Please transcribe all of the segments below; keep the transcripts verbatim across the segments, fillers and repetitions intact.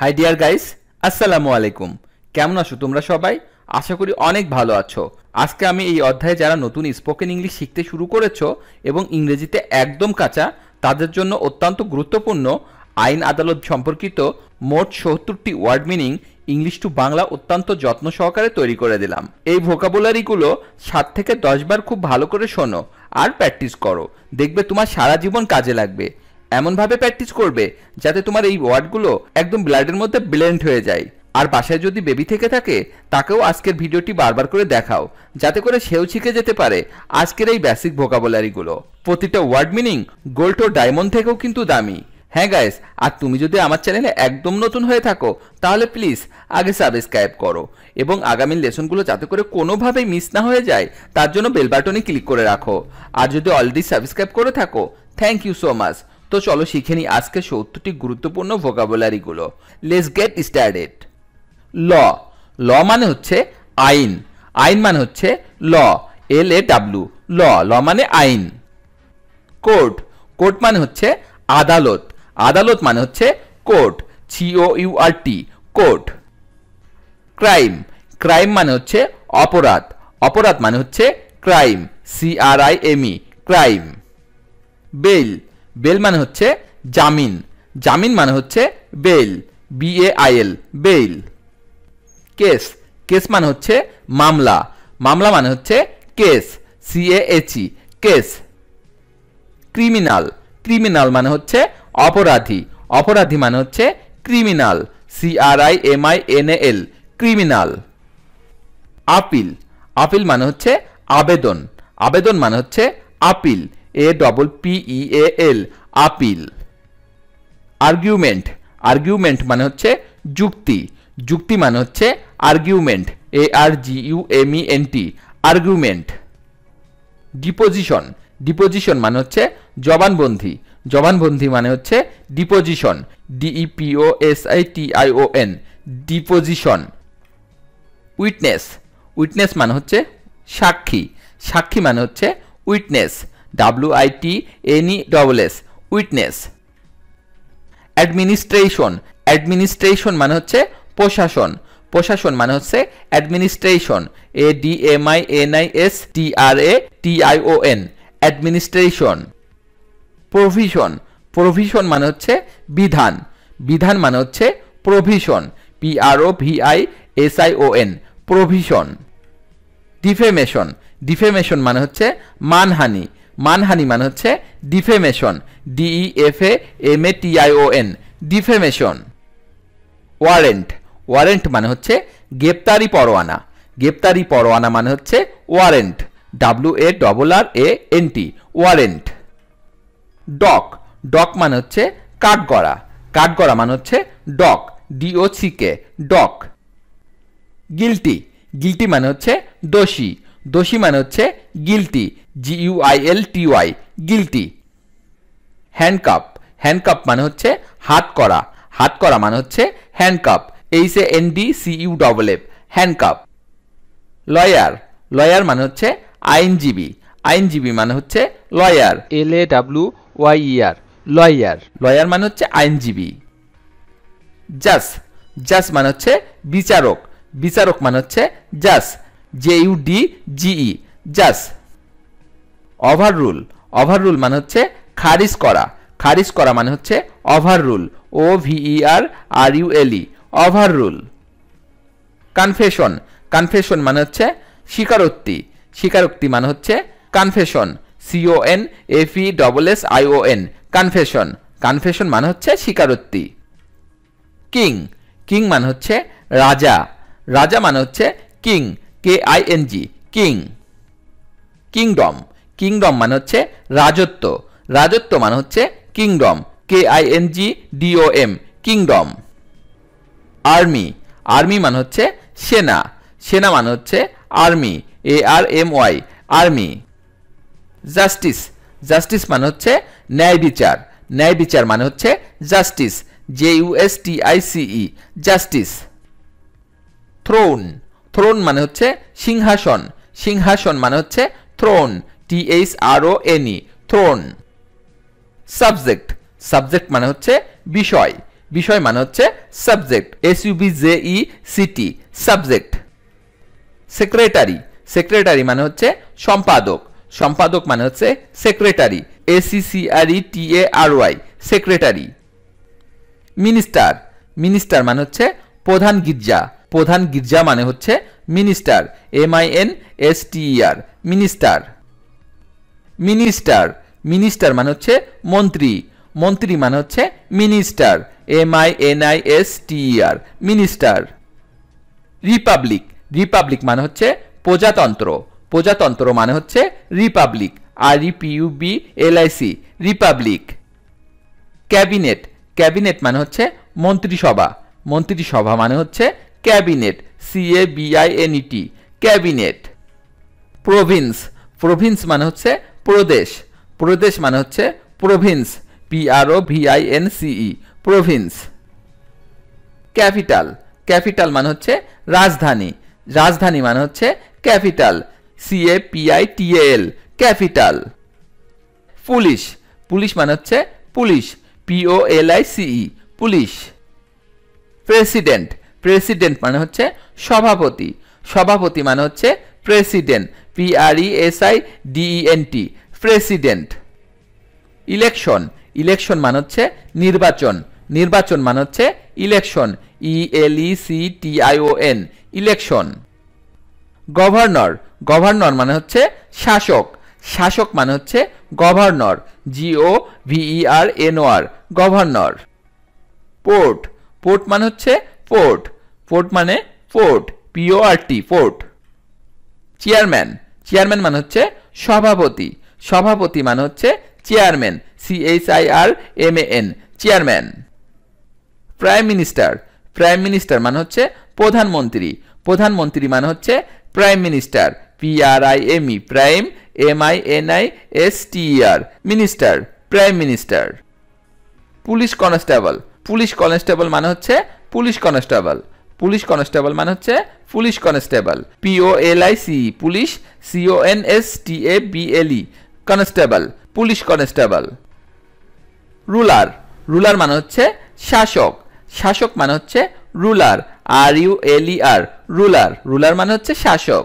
High dear guys अस्सलामु आलैकुम केमन आछो तोमरा सबाई आशा करी अनेक भालो आछो। आजके आमी एई अध्याये जारा नतून स्पोकेन इंग्लिश शिखते शुरू करेछो एबं इंग्रेजीते एकदम काचा तादेर जोन्नो अत्यंत गुरुत्वपूर्ण आईन आदालत सम्पर्कित मोट सत्तरटी word meaning English to Bangla अत्यंत जत्न सहकारे तैरी करे दिलाम। एई भोकाबुलारिगुलो सात थेके दस बार खूब भालो करे शोनो आर प्रैक्टिस करो, देखबे तोमार सारा जीवन काजे लागबे। एमन भावे प्रैक्टिस करबे जाते तुम्हारे ये वार्डगुलो एकदम ब्लाडेर मध्य ब्लेंड हो जाए। और बासाय जोदि बेबी थेके थाके ताकेओ आजकेर भिडियोटी बारबार करे देखाओ जाते करे सेओ शिखे जेते पारे आजकेर एई बेसिक भोकाबुलारिगुलो। प्रतिटा वार्ड मिनिंग गोल्ड ओ डायमंड थेकेओ किन्तु दामी। हाँ गाइस और तुमी जोदि आमार चैनेले एकदम नतून हये थाको ताहले प्लिज आगे सबस्क्राइब करो एबं आगामी लेसनगुलो जाते करे कोनोभाबेई मिस ना हये जाय तार जोन्नो बेल बाटने क्लिक करे राखो। और जोदि अलरेडी सबस्क्राइब करे थाको थैंक यू सो माच। तो चलो शिखे नी आज के सत्तरटी गुरुत्वपूर्ण भोकाबुलारि गुलो। Let's get started. ल ल माने होच्छे आईन, आईन माने होच्छे ल एल ए डब्ल्यू ल ल माने आईन। कोर्ट, कोर्ट माने होच्छे आदालत, आदालत माने होच्छे court C O U R T court. Crime, crime माने होच्छे अपराध, अपराध माने होच्छे crime C R I M E crime. Bail, bail माने होच्छे जामिन, जामिन माने होच्छे bail B A I L bail. Case, case माने होच्छे मामला, मामला माने होच्छे case C A H E case. Criminal, criminal माने होच्छे अपराधी, अपराधी माने होच्छे criminal C R I M I N A L criminal. Appeal, appeal माने होच्छे आवेदन, आवेदन माने होच्छे appeal A double P E A L appeal. Argument, argument माने होच्छे जुक्ति, जुक्ति माने होच्छे argument A R G U M E N T argument. Deposition, deposition माने होच्छे जबानबंदी, जबानबंदी माने होच्छे deposition D E P O S I T I O N deposition. Witness, witness माने होच्छे साक्षी, साक्षी माने होच्छे witness W I T N E double S witness. Administration, administration माने होच्छे प्रशासन, प्रशासन माने होच्छे administration A D M I N I S T R A T I O N administration. Provision, provision माने होच्छे विधान, विधान माने होच्छे provision P R O V I S I O N provision. Defamation, defamation माने होच्छे मानहानि, मानहानि मान होच्छे defamation D E F A M A T I O N defamation. Warrant, warrant मान होच्छे ग्रेप्तारी परवाना, ग्रेप्तारी परवाना मान होच्छे warrant W A double R A N T warrant. Dock, dock मान होच्छे काठगड़ा, काठगड़ा मान होच्छे डक डी ओ सी के डक। गिल्टी, गिल्टी मान होच्छे दोषी, दोषी मान होच्छे guilty G U I L T Y guilty. Handcuff, handcuff मान होच्छे हाथ करा, हाथ करा मान होच्छे handcuff S A N D C U double F handcuff. Lawyer, lawyer मान होच्छे आईनजीवी, आईनजीवी मान होच्छे lawyer L A W Y E R lawyer lawyer मान होच्छे आईनजीवी। जज, जज मान होच्छे বিচারক, বিচারক মান হচ্ছে জজ जे यू डी जी ई जज। ओभाररूल, ओभाररूल मान होच्छे खारिज करा, खारिज करा मान होच्छे overrule O V E R R U L E overrule. Confession, confession मान होच्छे स्वीकारोक्ति, स्वीकारोक्ति मान होच्छे confession C O N F E double S I O N confession confession मान होच्छे स्वीकारोक्ति। किंग, किंग मान होच्छे राजा, राजा मान होच्छे king K I N G king. Kingdom, kingdom मान होच्छे राजत्व, राजत्व मान होच्छे kingdom K I N G D O M kingdom. Army, army मान होच्छे सेना, सेना मान होच्छे army A R M Y army. Justice, justice मान होच्छे न्याय विचार, न्याय विचार मान होच्छे justice J U S T I C E justice. Throne, throne मान होच्छे सिंहासन, सिंहासन मान होच्छे throne T H R O N E throne. Subject, subject मान होच्छे विषय, विषय मान होच्छे subject S U B J E C T subject. Secretary secretary मान होच्छे सम्पादक सम्पादक मान होच्छे secretary A C C R E T A R Y secretary. Minister minister मान होच्छे प्रधान गिर्जा प्रधान गिर्जा मान होच्छे minister M I N S T E R minister. Minister minister मान होच्छे मंत्री मंत्री मान होच्छे minister M I N I S T E R minister. Republic republic मान होच्छे प्रजातंत्र प्रजातंत्र मान होच्छे republic R E P U B L I C republic. Cabinet cabinet मान होच्छे मंत्रिसभा मंत्रिसभा मान होच्छे cabinet C A B I N E T cabinet. Province province मान होच्छे प्रदेश प्रदेश मान होच्छे province P R O V I N C E province. Capital capital मान होच्छे राजधानी राजधानी मान होच्छे capital C A P I T L capital. Police police मान होच्छे police P O L I C E police. President president मान होच्छे सभापति सभापति मान होच्छे president P R E S I D E N T president. Election election मान होच्छे निर्वाचन निर्वाचन मान होच्छे election E L E C T I O N election. Governor governor মান হচ্ছে শাসক শাসক মান হচ্ছে governor G O V E R N O R governor. Port port মান হচ্ছে পোর্ট পোর্ট মানে port P O R T port. Chairman chairman মান হচ্ছে সভাপতি সভাপতি মান হচ্ছে chairman C H I R M A N chairman. Prime minister prime minister মান হচ্ছে প্রধানমন্ত্রী প্রধানমন্ত্রী মান হচ্ছে prime minister P R I M E prime M I N I S T E R minister prime minister. Police constable police constable মান হচ্ছে police constable police constable মান হচ্ছে police constable P O L I C police C O N S T A B L E constable police constable. Ruler ruler মান হচ্ছে শাসক শাসক মান হচ্ছে ruler R U L E R ruler ruler মান হচ্ছে শাসক।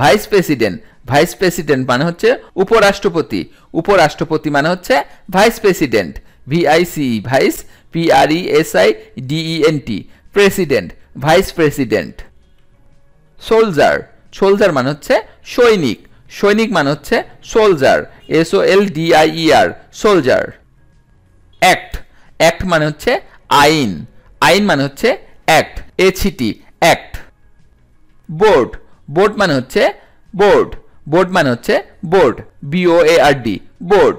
ভাইস প্রেসিডেন্ট ভাইস প্রেসিডেন্ট মান হচ্ছে উপরাষ্ট্রপতি উপরাষ্ট্রপতি মান হচ্ছে vice president V I C E vice P R E S I D E N T president vice president. Soldier soldier মান হচ্ছে সৈনিক সৈনিক মান হচ্ছে soldier S O L D I E R soldier. Act act মান হচ্ছে আইন আইন মান হচ্ছে act H E T act. Board board মান হচ্ছে বোর্ড বোর্ড মান হচ্ছে board B O A R D board.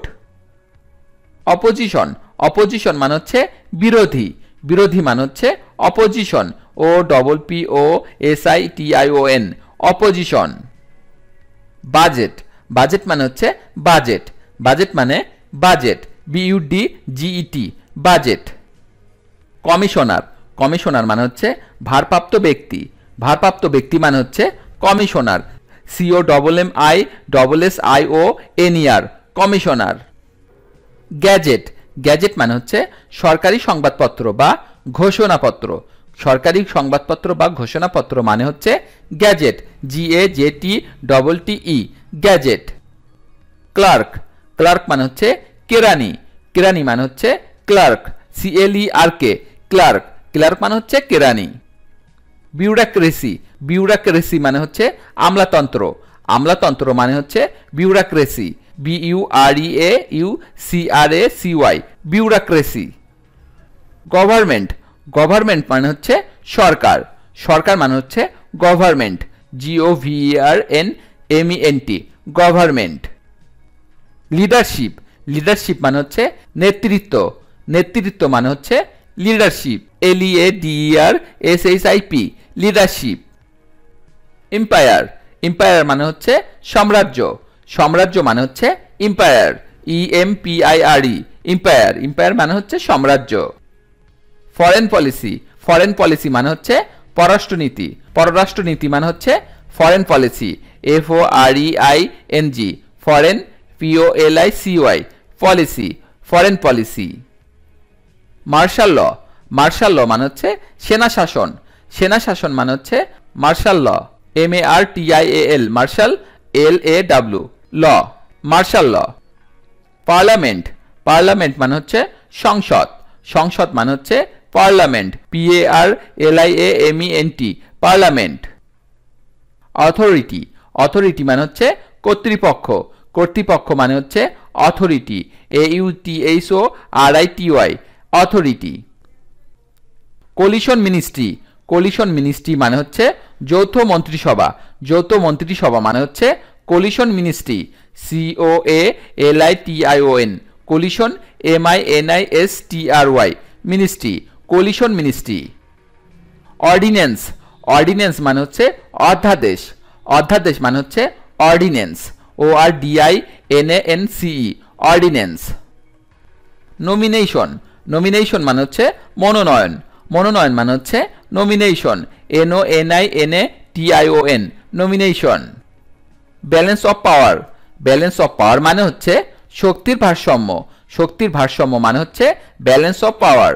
Opposition opposition মান হচ্ছে বিরোধী বিরোধী মান হচ্ছে opposition O double P O S I T I O N opposition. Budget budget মান হচ্ছে বাজেট বাজেট মানে budget B U D G E T budget. Commissioner commissioner মানে হচ্ছে ভারপ্রাপ্ত ব্যক্তি ভারপ্রাপ্ত ব্যক্তি মানে হচ্ছে commissioner C O double M I double S I O N E R commissioner. Gazette gazette মানে হচ্ছে সরকারি সংবাদপত্র বা ঘোষণাপত্র সরকারি সংবাদপত্র বা ঘোষণাপত্র মানে হচ্ছে gazette G A J T double T E gazette. Clerk clerk মানে হচ্ছে কেরানি কেরানি মানে হচ্ছে clerk C L E R K clerk clerk মানে হচ্ছে কেরানি। বিউরোক্রেসি বিউরোক্রেসি মানে হচ্ছে আমলাতন্ত্র আমলাতন্ত্র মানে হচ্ছে bureaucracy B U R E A U C R A C Y bureaucracy. Government government মানে হচ্ছে সরকার সরকার মানে হচ্ছে government G O V E R N M E N T government. Leadership leadership মানে হচ্ছে নেতৃত্ব নেতৃত্ব মানে হচ্ছে leadership L E A D E R S H I P leadership. Empire empire মানে হচ্ছে সাম্রাজ্য সাম্রাজ্য মানে হচ্ছে empire E M P I R E empire empire মানে হচ্ছে সাম্রাজ্য। ফরেন পলিসি ফরেন পলিসি মানে হচ্ছে পররাষ্ট্রনীতি পররাষ্ট্রনীতি মানে হচ্ছে foreign policy F O R E I N G foreign P O L I C Y policy foreign policy. Martial law martial law मान होच्छे सेना शासन सेना शासन मान होच्छे martial law M A R T I A L martial L A W law martial law parliament parliament मान होच्छे संसद संसद मान होच्छे parliament P A R L I A M E N T parliament authority authority मान होच्छे कर्तृपक्ष कर्तृपक्ष मान होच्छे authority A U T H O R I T Y authority coalition ministry coalition ministry मान होच्छे যৌথ মন্ত্রিসভা যৌথ মন্ত্রিসভা मान होच्छे coalition ministry C O A L I T I O N coalition M I N I S T R Y ministry coalition ministry ordinance ordinance मान होच्छे अध्यादेश अध्यादेश मान होच्छे ordinance O R D I N A N C E ordinance nomination nomination मान होच्छे মনোনয়ন মনোনয়ন मान होच्छे nomination N O M I N A T I O N nomination balance of power balance of power মানে হচ্ছে শক্তির ভারসাম্য শক্তির ভারসাম্য মানে হচ্ছে balance of power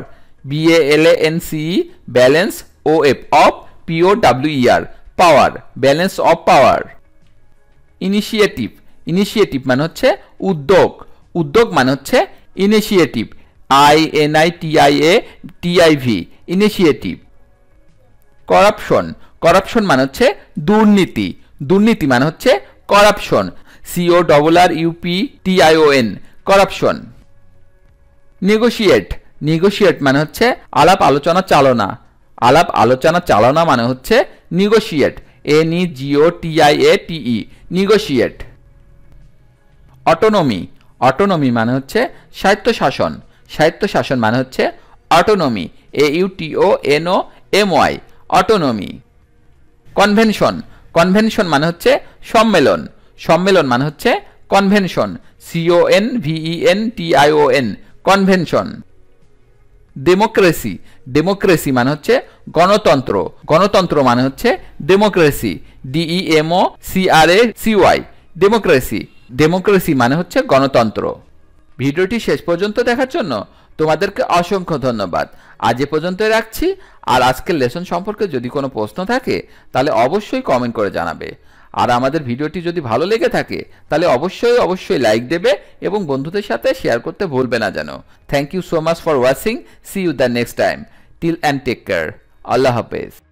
B A L A N C E balance O F of P O W E R power balance of power initiative initiative মানে হচ্ছে উদ্যোগ উদ্যোগ মানে হচ্ছে initiative I N I T I A T I V initiative corruption corruption मान होच्छे दुर्नीति दुर्नीति मान होच्छे corruption C O double R U P T I O N corruption negotiate negotiate मान होच्छे आलाप आलोचना चालना आलाप आलोचना चालना मान होच्छे negotiate N E G O T I A T E negotiate autonomy autonomy मान होच्छे স্বায়ত্তশাসন साहित्य शासन मान होच्छे autonomy A U T O N O M Y autonomy convention convention मान होच्छे सम्मेलन सम्मेलन मान होच्छे convention C O N V E N T I O N convention democracy democracy मान होच्छे गणतंत्र गणतंत्र मान होच्छे democracy D E M O C R ए सी वाई डेमोक्रेसी डेमोक्रेसी मान होच्छे गणतंत्र ভিডিওটি শেষ পর্যন্ত দেখার জন্য তোমাদেরকে অসংখ্য ধন্যবাদ। আজ এ পর্যন্তই রাখছি। আর আজকের লেসন সম্পর্কে যদি কোনো প্রশ্ন থাকে তাহলে অবশ্যই কমেন্ট করে জানাবে। আর আমাদের ভিডিওটি যদি ভালো লেগে থাকে তাহলে অবশ্যই অবশ্যই লাইক দেবে এবং বন্ধুদের সাথে শেয়ার করতে ভুলবে না জানো। Thank you so much for watching. See you the next time. Till and take care. আল্লাহ হাফেজ।